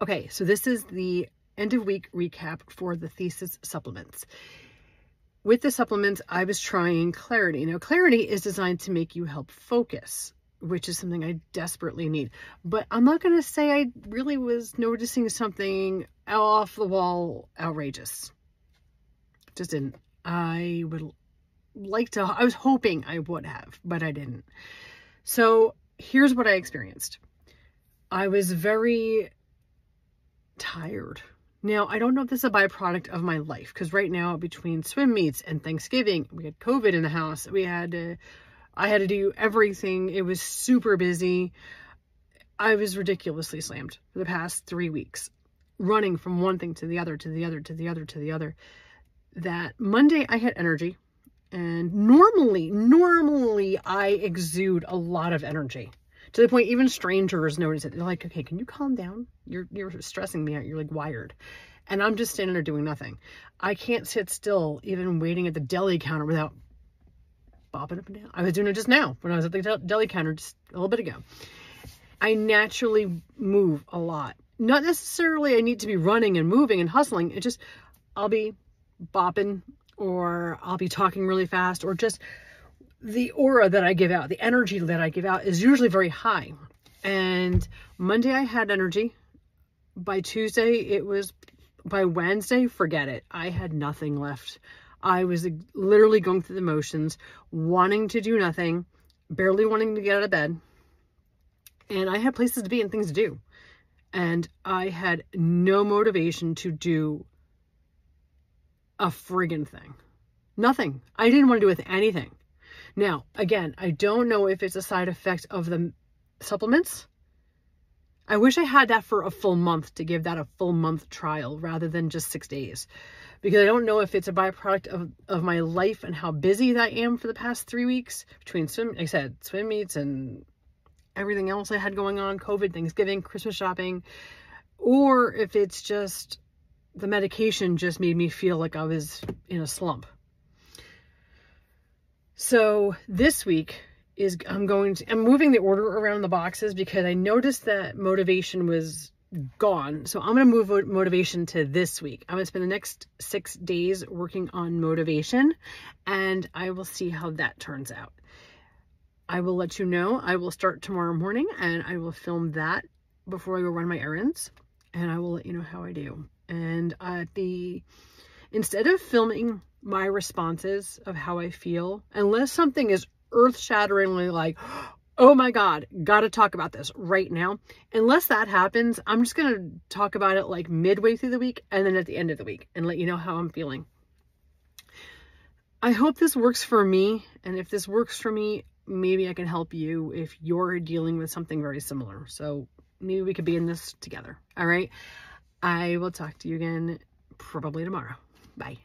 Okay, so this is the end of week recap for the thesis supplements. With the supplements, I was trying Clarity. Now, Clarity is designed to make you help focus, which is something I desperately need. But I'm not going to say I really was noticing something off the wall outrageous. Just didn't. I would like to, I was hoping I would have, but I didn't. So here's what I experienced. I was very tired. Now, I don't know if this is a byproduct of my life, because right now between swim meets and Thanksgiving, we had COVID in the house. I had to do everything. It was super busy. I was ridiculously slammed for the past 3 weeks, running from one thing to the other, to the other, to the other, to the other. That Monday I had energy, and normally I exude a lot of energy. To the point, even strangers notice it. They're like, okay, can you calm down? You're stressing me out. You're like wired. And I'm just standing there doing nothing. I can't sit still even waiting at the deli counter without bopping up and down. I was doing it just now when I was at the deli counter just a little bit ago. I naturally move a lot. Not necessarily I need to be running and moving and hustling. It just, I'll be bopping, or I'll be talking really fast, or just the aura that I give out, the energy that I give out is usually very high. And Monday I had energy. By Tuesday, it was, by Wednesday, forget it. I had nothing left. I was literally going through the motions, wanting to do nothing, barely wanting to get out of bed. And I had places to be and things to do. And I had no motivation to do a friggin' thing. Nothing. I didn't want to do with anything. Now, again, I don't know if it's a side effect of the supplements. I wish I had that for a full month, to give that a full month trial rather than just 6 days, because I don't know if it's a byproduct of my life and how busy that I am for the past 3 weeks between swim, like I said, swim meets and everything else I had going on, COVID, Thanksgiving, Christmas shopping, or if it's just the medication just made me feel like I was in a slump. So this week is, I'm moving the order around the boxes because I noticed that motivation was gone. So I'm going to move motivation to this week. I'm going to spend the next 6 days working on motivation, and I will see how that turns out. I will let you know. I will start tomorrow morning, and I will film that before I go run my errands, and I will let you know how I do. And instead of filming my responses of how I feel, unless something is earth-shatteringly like, oh my God, gotta talk about this right now. Unless that happens, I'm just gonna talk about it like midway through the week and then at the end of the week and let you know how I'm feeling. I hope this works for me. And if this works for me, maybe I can help you if you're dealing with something very similar. So maybe we could be in this together. All right. I will talk to you again probably tomorrow. Bye.